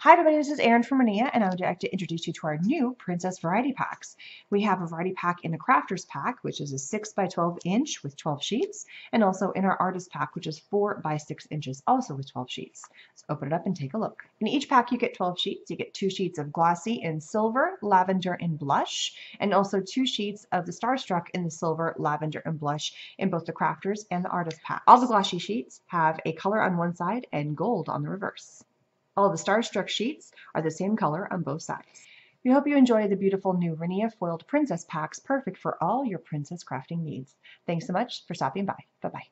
Hi everybody, this is Erin from Rinea, and I would like to introduce you to our new Princess Variety Packs. We have a Variety Pack in the Crafters Pack, which is a 6x12 inch with 12 sheets, and also in our Artist Pack, which is 4x6 inches, also with 12 sheets. So open it up and take a look. In each pack you get 12 sheets. You get 2 sheets of Glossy in silver, lavender, and blush, and also 2 sheets of the Starstruck in the silver, lavender, and blush in both the Crafters and the Artist Pack. All the Glossy sheets have a color on one side and gold on the reverse. All the Starstruck sheets are the same color on both sides. We hope you enjoy the beautiful new Rinea Foiled Princess Packs, perfect for all your princess crafting needs. Thanks so much for stopping by. Bye-bye.